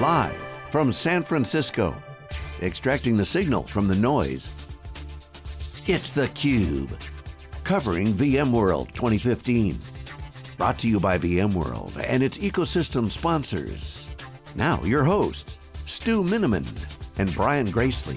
Live from San Francisco, extracting the signal from the noise, it's theCUBE, covering VMworld 2015. Brought to you by VMworld and its ecosystem sponsors. Now your hosts, Stu Miniman and Brian Gracely.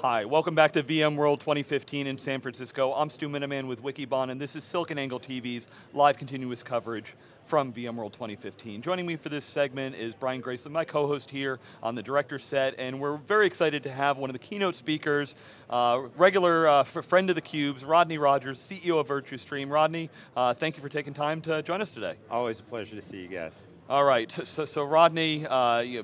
Hi, welcome back to VMworld 2015 in San Francisco. I'm Stu Miniman with Wikibon, and this is SiliconANGLE TV's live continuous coverage from VMworld 2015. Joining me for this segment is Brian Gracely, my co-host here on the director's set, and we're very excited to have one of the keynote speakers, regular friend of theCUBE's, Rodney Rogers, CEO of Virtustream. Rodney, thank you for taking time to join us today. Always a pleasure to see you guys. All right, so Rodney,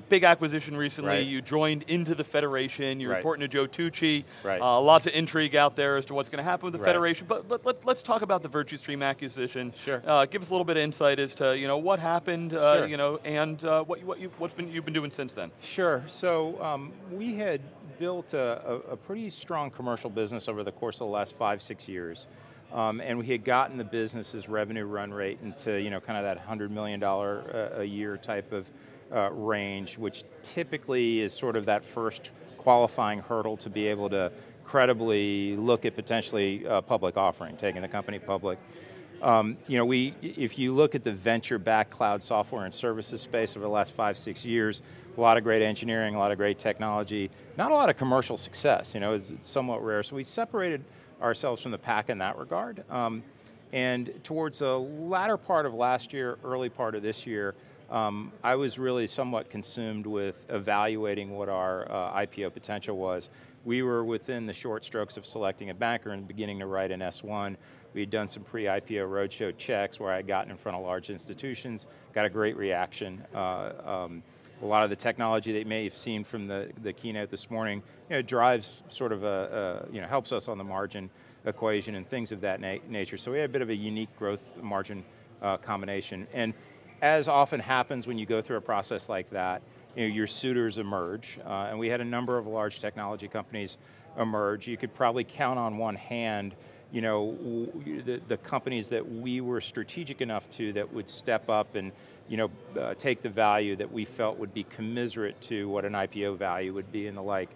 big acquisition recently. Right. You joined into the Federation. You're reporting to Joe Tucci. Right. Lots of intrigue out there as to what's going to happen with the Federation. But let's talk about the Virtustream acquisition. Sure. Give us a little bit of insight as to what happened. Sure. And what you've been doing since then. Sure. So we had built a pretty strong commercial business over the course of the last 5-6 years. And we had gotten the business's revenue run rate into kind of that $100 million a year type of range, which typically is sort of that first qualifying hurdle to be able to credibly look at potentially a public offering, taking the company public. If you look at the venture-backed cloud software and services space over the last 5-6 years, a lot of great engineering, a lot of great technology, not a lot of commercial success, it's somewhat rare. So we separated ourselves from the pack in that regard. And towards the latter part of last year, early part of this year, I was really somewhat consumed with evaluating what our IPO potential was. We were within the short strokes of selecting a banker and beginning to write an S1. We had done some pre-IPO roadshow checks where I had gotten in front of large institutions, got a great reaction. A lot of the technology that you may have seen from the keynote this morning, drives sort of helps us on the margin equation and things of that nature. So we had a bit of a unique growth margin combination. And as often happens when you go through a process like that, your suitors emerge. And we had a number of large technology companies emerge. You could probably count on one hand the companies that we were strategic enough to that would step up and take the value that we felt would be commiserate to what an IPO value would be and the like.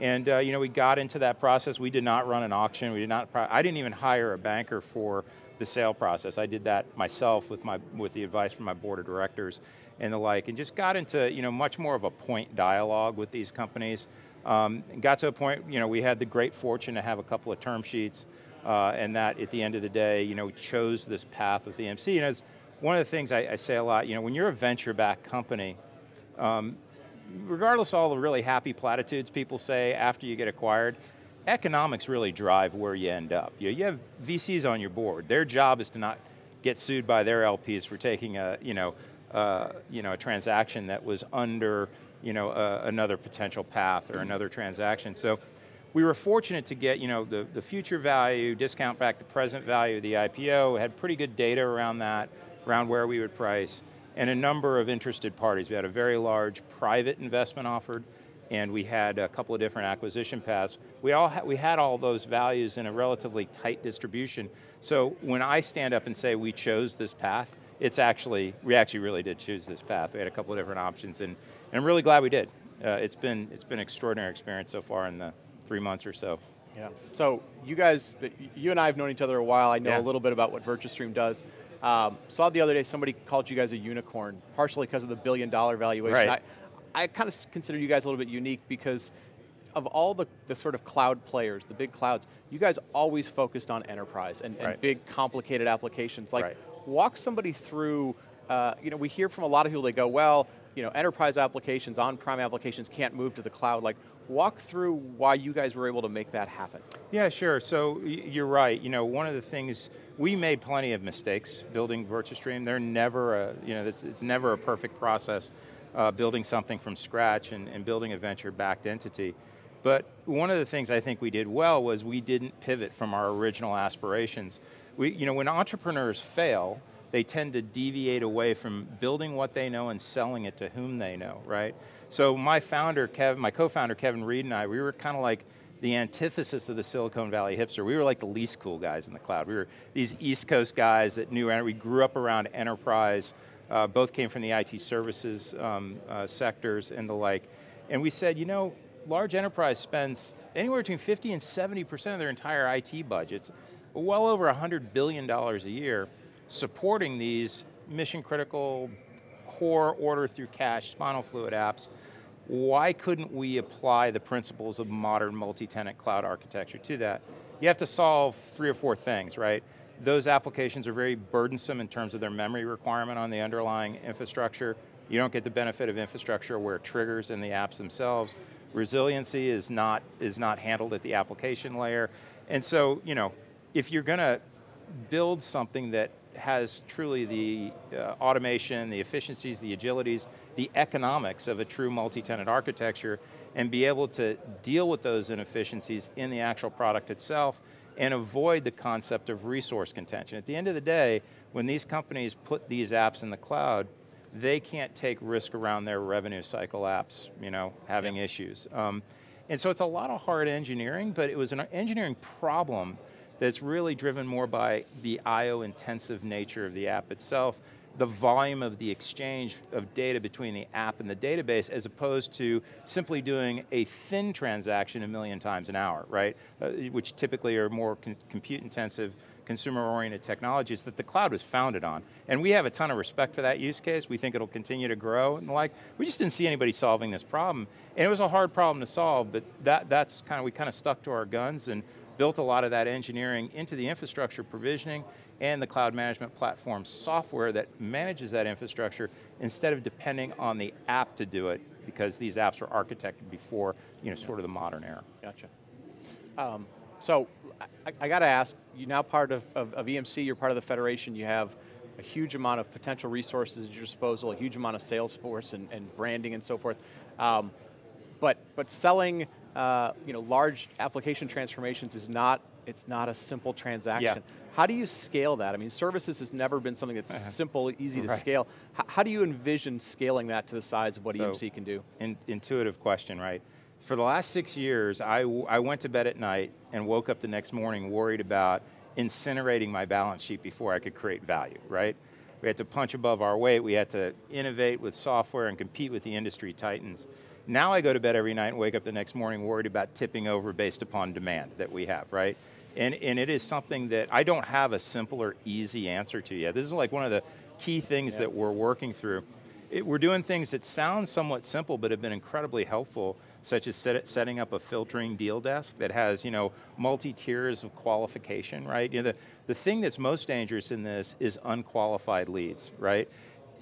And we got into that process. We did not run an auction. We did not. I didn't even hire a banker for the sale process. I did that myself with the advice from my board of directors and the like, and just got into much more of a point dialogue with these companies. Got to a point. We had the great fortune to have a couple of term sheets. And that, at the end of the day, chose this path with the EMC. It's one of the things I say a lot. When you're a venture-backed company, regardless of all the really happy platitudes people say after you get acquired, economics really drive where you end up. You have VCs on your board. Their job is to not get sued by their LPs for taking a transaction that was under another potential path or another transaction. So. We were fortunate to get the future value, discount back the present value of the IPO, had pretty good data around that, around where we would price, and a number of interested parties. We had a very large private investment offered, and we had a couple of different acquisition paths. We had all those values in a relatively tight distribution, so when I stand up and say we chose this path, it's actually, we actually really did choose this path. We had a couple of different options, and I'm really glad we did. It's been an extraordinary experience so far in the 3 months or so. Yeah, so you guys, you and I have known each other a while. I know a little bit about what Virtustream does. Saw the other day somebody called you guys a unicorn, partially because of the $1 billion valuation. Right. I kind of consider you guys a little bit unique because of all the sort of cloud players, the big clouds, you guys always focused on enterprise and big complicated applications. Like, walk somebody through, we hear from a lot of people, they go, well, enterprise applications, on-prem applications can't move to the cloud. Like, walk through why you guys were able to make that happen. Yeah, sure, so you're right. One of the things, we made plenty of mistakes building Virtustream. They're never a, it's never a perfect process building something from scratch and building a venture-backed entity. But one of the things I think we did well was we didn't pivot from our original aspirations. When entrepreneurs fail, they tend to deviate away from building what they know and selling it to whom they know, right? So my co-founder Kevin Reed and I, we were kind of like the antithesis of the Silicon Valley hipster. We were like the least cool guys in the cloud. We were these East Coast guys that we grew up around enterprise Both came from the IT services sectors and the like. And we said, you know, large enterprise spends anywhere between 50 and 70% of their entire IT budgets, well over $100 billion a year, supporting these mission critical, core order through cash, spinal fluid apps. Why couldn't we apply the principles of modern multi-tenant cloud architecture to that? You have to solve 3 or 4 things, right? Those applications are very burdensome in terms of their memory requirement on the underlying infrastructure. You don't get the benefit of infrastructure where it triggers in the apps themselves. Resiliency is not handled at the application layer. And so, you know, if you're going to build something that has truly the automation, the efficiencies, the agilities, the economics of a true multi-tenant architecture, and be able to deal with those inefficiencies in the actual product itself, and avoid the concept of resource contention. At the end of the day, when these companies put these apps in the cloud, they can't take risk around their revenue cycle apps, you know, having issues. And so it's a lot of hard engineering, but it was an engineering problem that's really driven more by the I/O intensive nature of the app itself, the volume of the exchange of data between the app and the database, as opposed to simply doing a thin transaction 1 million times an hour, right? Which typically are more compute intensive, consumer-oriented technologies that the cloud was founded on. And we have a ton of respect for that use case. We think it'll continue to grow and the like. We just didn't see anybody solving this problem. And it was a hard problem to solve, but that's kind of, we kind of stuck to our guns and built a lot of that engineering into the infrastructure provisioning and the cloud management platform software that manages that infrastructure instead of depending on the app to do it, because these apps were architected before, you know, sort of the modern era. Gotcha. So I got to ask, you're now part of EMC, you're part of the Federation, you have a huge amount of potential resources at your disposal, a huge amount of sales force and branding and so forth. But selling you know, large application transformations is not, it's not a simple transaction. Yeah. How do you scale that? I mean, services has never been something that's simple, easy to scale. How do you envision scaling that to the size of what EMC can do? Intuitive question, right? For the last 6 years, I went to bed at night and woke up the next morning worried about incinerating my balance sheet before I could create value, right? We had to punch above our weight, we had to innovate with software and compete with the industry titans. Now I go to bed every night and wake up the next morning worried about tipping over based upon demand that we have, right? And it is something that I don't have a simple or easy answer to yet. This is like one of the key things that we're working through. We're doing things that sound somewhat simple but have been incredibly helpful, such as setting up a filtering deal desk that has, you know, multi-tiers of qualification, right? You know, the thing that's most dangerous in this is unqualified leads, right?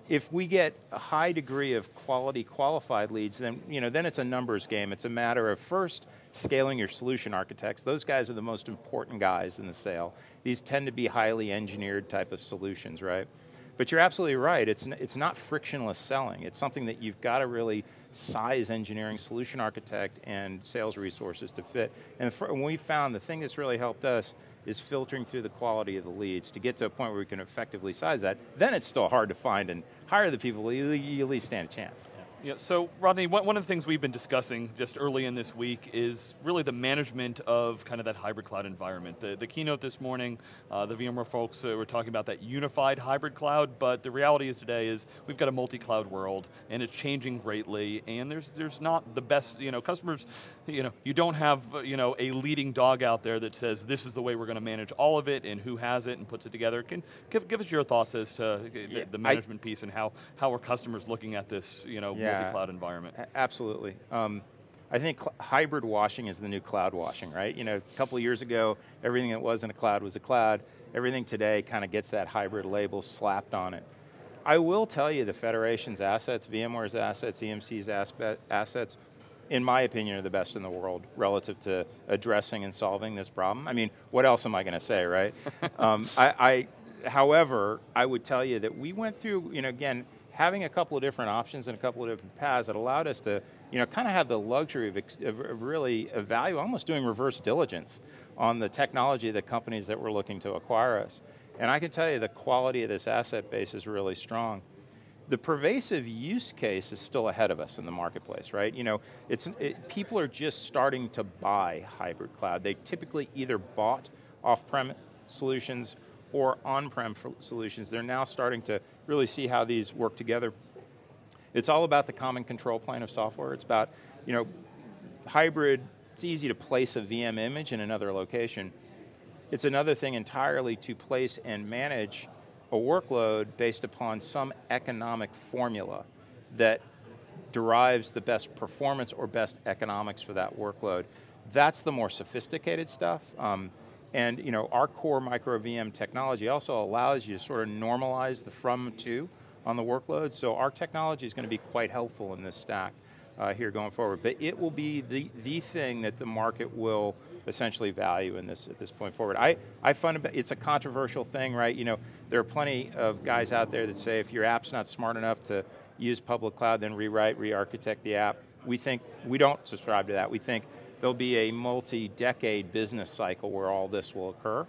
If we get a high degree of quality qualified leads, then, you know, then it's a numbers game. It's a matter of first scaling your solution architects. Those guys are the most important guys in the sale. These tend to be highly engineered type of solutions, right? But you're absolutely right, it's not frictionless selling. It's something that you've got to really size engineering, solution architect, and sales resources to fit. And we found the thing that's really helped us is filtering through the quality of the leads to get to a point where we can effectively size that. Then it's still hard to find and hire the people, you at least stand a chance. Yeah, so Rodney, one of the things we've been discussing just early in this week is really the management of kind of that hybrid cloud environment. The keynote this morning, the VMware folks were talking about that unified hybrid cloud, but the reality is today is we've got a multi-cloud world and it's changing greatly, and there's not the best, you know, customers, you know, you don't have, you know, a leading dog out there that says this is the way we're going to manage all of it and who has it and puts it together. Can give us your thoughts as to the management piece and how are customers looking at this, you know, multi-cloud environment. Absolutely. I think hybrid washing is the new cloud washing, right? You know, a couple of years ago, everything that wasn't a cloud was a cloud. Everything today kind of gets that hybrid label slapped on it. I will tell you the Federation's assets, VMware's assets, EMC's assets, in my opinion, are the best in the world relative to addressing and solving this problem. I mean, what else am I going to say, right? However, I would tell you that we went through, you know, again, having a couple of different options and a couple of different paths that allowed us to, you know, kind of have the luxury of really evaluating, almost doing reverse diligence on the technology of the companies that were looking to acquire us. And I can tell you the quality of this asset base is really strong. The pervasive use case is still ahead of us in the marketplace, right? You know, people are just starting to buy hybrid cloud. They typically either bought off-prem solutions or on-prem solutions. They're now starting to really see how these work together. It's all about the common control plane of software. It's about, you know, hybrid, it's easy to place a VM image in another location. It's another thing entirely to place and manage a workload based upon some economic formula that derives the best performance or best economics for that workload. That's the more sophisticated stuff. And you know, our core micro VM technology also allows you to sort of normalize the from to on the workload, so our technology is going to be quite helpful in this stack here going forward. But it will be the thing that the market will essentially value in this, at this point forward. I find it's a controversial thing, right? You know, there are plenty of guys out there that say if your app's not smart enough to use public cloud, then rewrite, re-architect the app. We think, we don't subscribe to that. We think there'll be a multi-decade business cycle where all this will occur.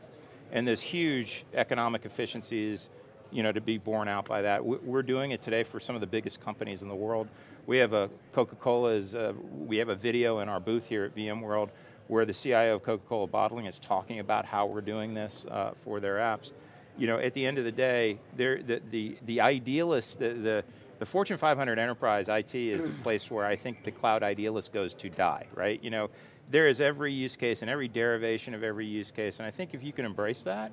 And there's huge economic efficiencies, you know, to be borne out by that. We're doing it today for some of the biggest companies in the world. We have a, Coca-Cola, we have a video in our booth here at VMworld where the CIO of Coca-Cola Bottling is talking about how we're doing this for their apps. You know, at the end of the day, the idealist, the Fortune 500 enterprise IT is a place where I think the cloud idealist goes to die, right? You know, there is every use case and every derivation of every use case, and I think if you can embrace that,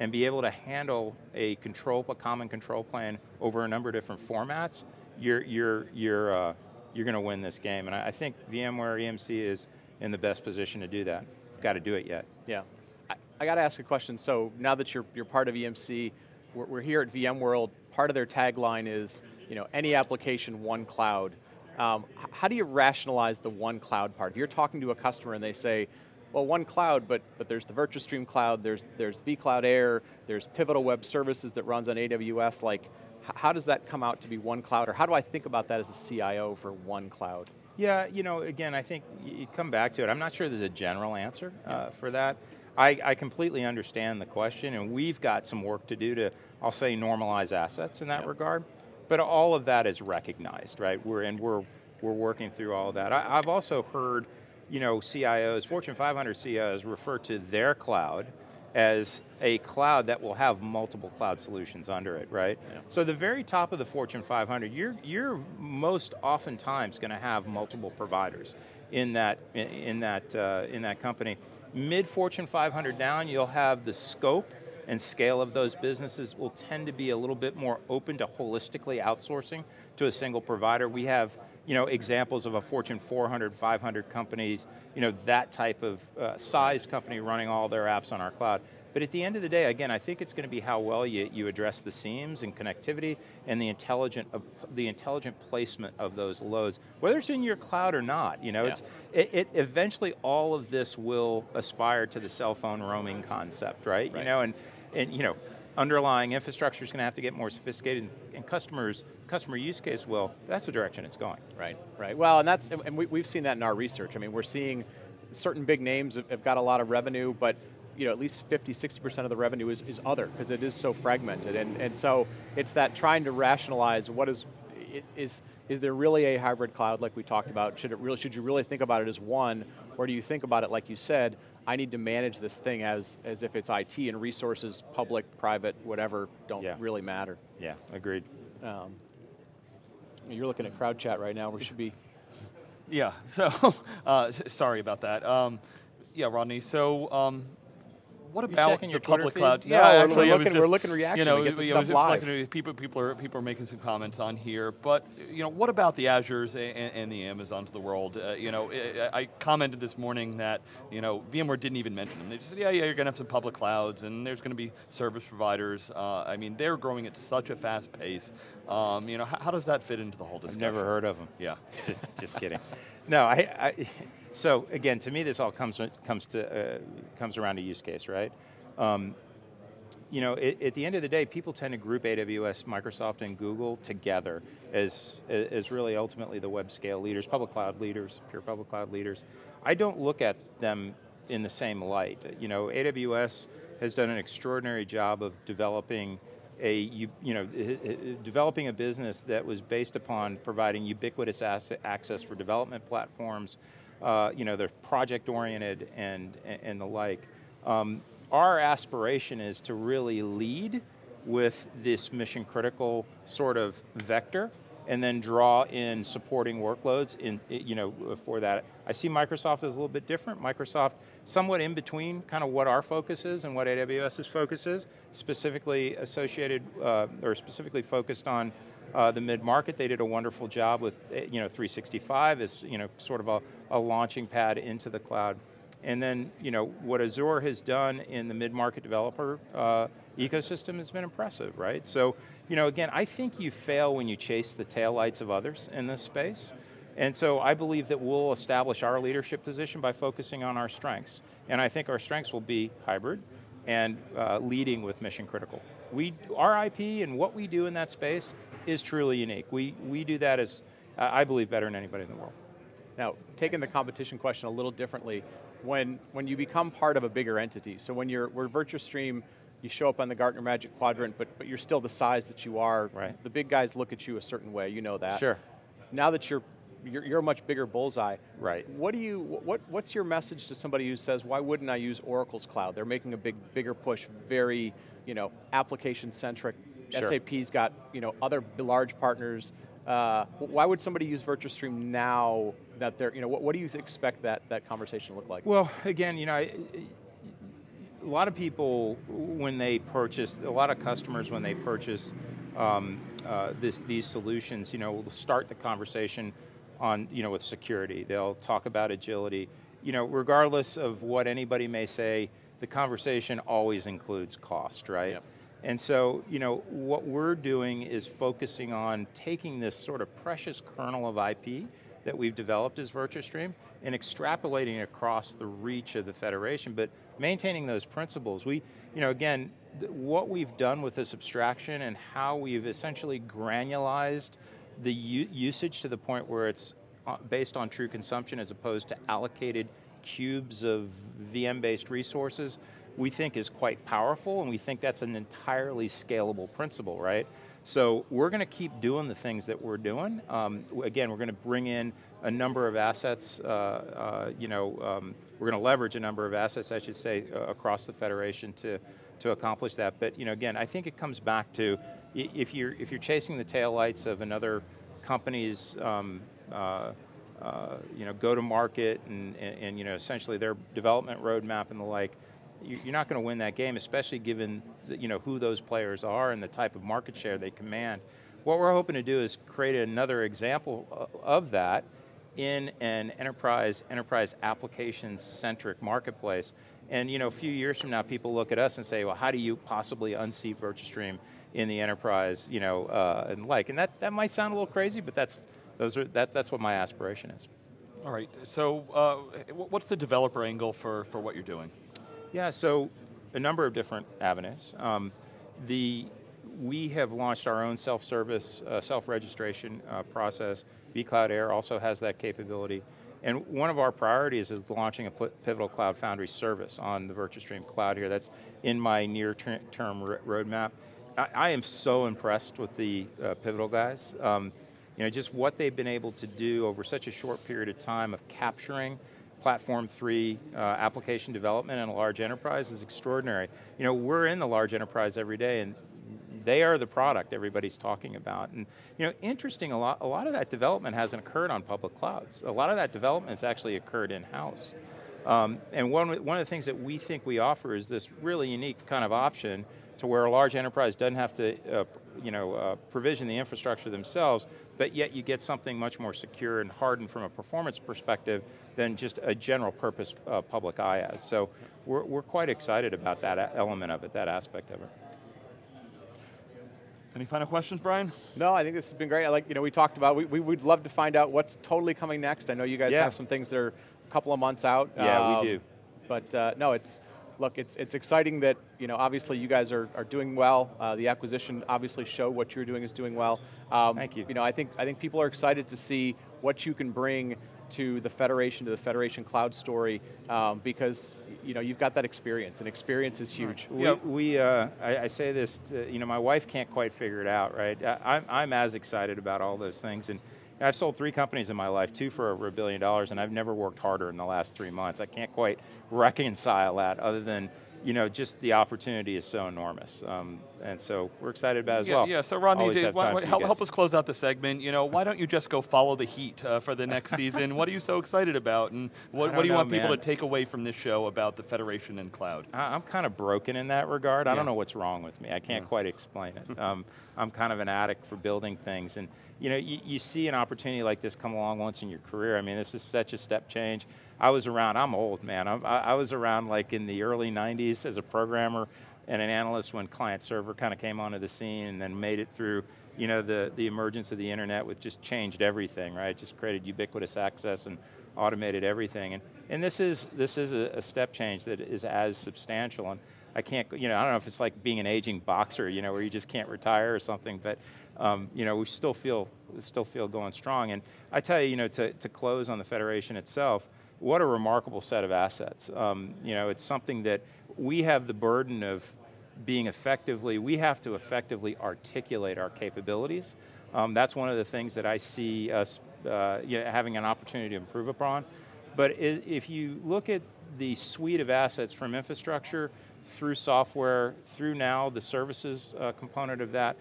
and be able to handle a control, a common control plane over a number of different formats, you're going to win this game. And I think VMware EMC is in the best position to do that. We've got to do it yet. Yeah, I got to ask a question. So now that you're part of EMC, we're here at VMworld. Part of their tagline is, you know, any application, one cloud. How do you rationalize the one cloud part? If you're talking to a customer and they say, well, one cloud, but there's the Virtustream cloud, there's vCloud Air, there's Pivotal Web Services that runs on AWS, like, how does that come out to be one cloud, or how do I think about that as a CIO for one cloud? Yeah, you know, again, I think you come back to it. I'm not sure there's a general answer for that. I completely understand the question, and we've got some work to do to, I'll say, normalize assets in that regard, but all of that is recognized, right? We're working through all of that. I've also heard, you know, CIOs, Fortune 500 CIOs refer to their cloud as a cloud that will have multiple cloud solutions under it, right? Yeah. So the very top of the Fortune 500, you're most oftentimes going to have multiple providers in that company. Mid Fortune 500 down, you'll have the scope and scale of those businesses will tend to be a little bit more open to holistically outsourcing to a single provider. We have, you know, examples of a Fortune 400, 500 companies, you know, that type of size company running all their apps on our cloud. But at the end of the day, again, I think it's going to be how well you address the seams and connectivity and the intelligent placement of those loads, whether it's in your cloud or not. You know, it eventually all of this will aspire to the cell phone roaming concept, right? You know, and you know, underlying infrastructure is going to have to get more sophisticated, and customer use case will. That's the direction it's going. Right, right. Well, and that's, and we've seen that in our research. I mean, we're seeing certain big names have got a lot of revenue, but you know, at least 50, 60% of the revenue is other, because it is so fragmented. And so it's that trying to rationalize what is there really a hybrid cloud like we talked about? Should you really think about it as one, or do you think about it like you said, I need to manage this thing as if it's IT and resources, public, private, whatever, don't really matter. Yeah, agreed. You're looking at crowd chat right now, we should be. Yeah, so, sorry about that. Yeah, Rodney, so what about the public cloud? No, yeah, actually, we're looking reaction, you know, to get this stuff live. Like, people are making some comments on here, but you know, what about the Azures and the Amazons of the world? You know, I commented this morning that, you know, VMware didn't even mention them. They just said, yeah, you're going to have some public clouds, and there's going to be service providers. I mean, they're growing at such a fast pace. You know, how does that fit into the whole discussion? I've never heard of them. Yeah, just kidding. No, so again, to me, this all comes around to use case, right? You know, at the end of the day, people tend to group AWS, Microsoft, and Google together as really ultimately the web scale leaders, public cloud leaders, pure public cloud leaders. I don't look at them in the same light. You know, AWS has done an extraordinary job of developing developing a business that was based upon providing ubiquitous access for development platforms. You know, they're project oriented and the like. Our aspiration is to really lead with this mission critical sort of vector, and then draw in supporting workloads in, for that. I see Microsoft as a little bit different. Microsoft, somewhat in between kind of what our focus is and what AWS's focus is, specifically associated, or specifically focused on the mid-market. They did a wonderful job with 365 as sort of a launching pad into the cloud. And then what Azure has done in the mid-market developer ecosystem has been impressive, right? So again, I think you fail when you chase the taillights of others in this space. And so I believe that we'll establish our leadership position by focusing on our strengths. And I think our strengths will be hybrid and leading with mission critical. Our IP and what we do in that space is truly unique. We do that as, I believe, better than anybody in the world. Now, taking the competition question a little differently, when you become part of a bigger entity, so when we're Virtustream, you show up on the Gartner Magic Quadrant, but you're still the size that you are. Right. The big guys look at you a certain way, you know that. Sure. Now that you're a much bigger bullseye. Right. What's your message to somebody who says, why wouldn't I use Oracle's cloud? They're making a bigger push, very, application centric. Sure. SAP's got, other large partners. Why would somebody use Virtustream now that they're, what do you expect that conversation to look like? Well, again, a lot of people when they purchase, a lot of customers when they purchase these solutions, will start the conversation on, with security. They'll talk about agility. Regardless of what anybody may say, the conversation always includes cost, right? Yep. And so, what we're doing is focusing on taking this sort of precious kernel of IP that we've developed as Virtustream and extrapolating across the reach of the Federation, but maintaining those principles. We, again, what we've done with this abstraction and how we've essentially granularized the usage to the point where it's based on true consumption as opposed to allocated cubes of VM-based resources, we think is quite powerful, and we think that's an entirely scalable principle, right? So we're going to keep doing the things that we're doing. Again, we're going to bring in a number of assets, we're going to leverage a number of assets, I should say, across the Federation to accomplish that. But again, I think it comes back to, if you're chasing the taillights of another company's go-to-market and essentially their development roadmap and the like, you're not going to win that game, especially given who those players are and the type of market share they command. What we're hoping to do is create another example of that in an enterprise application-centric marketplace. And a few years from now, people look at us and say, well, how do you possibly unseat Virtustream in the enterprise, and like. And that might sound a little crazy, but that's what my aspiration is. All right, so what's the developer angle for what you're doing? Yeah, so a number of different avenues. We have launched our own self-service, self-registration process. vCloud Air also has that capability. And one of our priorities is launching a Pivotal Cloud Foundry service on the Virtustream cloud here. That's in my near-term roadmap. I am so impressed with the Pivotal guys. Just what they've been able to do over such a short period of time of capturing Platform 3 application development in a large enterprise is extraordinary. We're in the large enterprise every day, and they are the product everybody's talking about. And interesting, a lot of that development hasn't occurred on public clouds. A lot of that development's actually occurred in-house. And one of the things that we think we offer is this really unique kind of option to where a large enterprise doesn't have to provision the infrastructure themselves, but yet you get something much more secure and hardened from a performance perspective than just a general purpose public IaaS. So we're quite excited about that element of it, that aspect of it. Any final questions, Brian? No, I think this has been great. We talked about, we would love to find out what's totally coming next. I know you guys have some things that are a couple of months out. Yeah, we do. But no, it's exciting that obviously you guys are doing well. The acquisition obviously showed what you're doing is doing well. Thank you. I think people are excited to see what you can bring to the Federation, cloud story, because you've got that experience, and experience is huge. I say this, my wife can't quite figure it out, right? I'm as excited about all those things, and I've sold 3 companies in my life, 2 for over $1 billion, and I've never worked harder in the last 3 months. I can't quite reconcile that other than you know, just the opportunity is so enormous. And so we're excited about it as well. Yeah, so Rodney, help us close out the segment. You know, why don't you just go follow the Heat for the next season? What are you so excited about? And what do you want people to take away from this show about the Federation and cloud? I'm kind of broken in that regard. I don't know what's wrong with me. I can't quite explain it. I'm kind of an addict for building things. And you know, you see an opportunity like this come along once in your career. I mean, this is such a step change. I was around, I'm old, man. I was around like in the early 90s as a programmer and an analyst when client server kind of came onto the scene and then made it through, you know, the emergence of the internet, which just changed everything, right? Just created ubiquitous access and automated everything. And this is a step change that is as substantial. And I can't, you know, I don't know if it's like being an aging boxer, you know, where you just can't retire or something, but you know, we still feel going strong. And I tell you, you know, to close on the Federation itself, what a remarkable set of assets. You know, it's something that we have the burden of being effectively, we have to effectively articulate our capabilities. That's one of the things that I see us you know, having an opportunity to improve upon. But if you look at the suite of assets from infrastructure through software, through now the services component of that,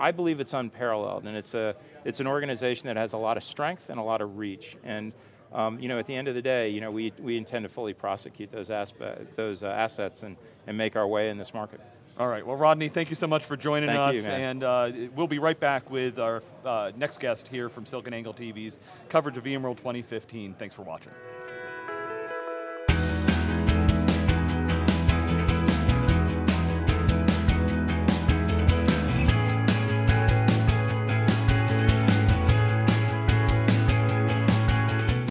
I believe it's unparalleled. And it's an organization that has a lot of strength and a lot of reach. And you know, at the end of the day, you know, we intend to fully prosecute those assets and make our way in this market. All right, well Rodney, thank you so much for joining us. And we'll be right back with our next guest here from SiliconANGLE TV's coverage of VMworld 2015. Thanks for watching.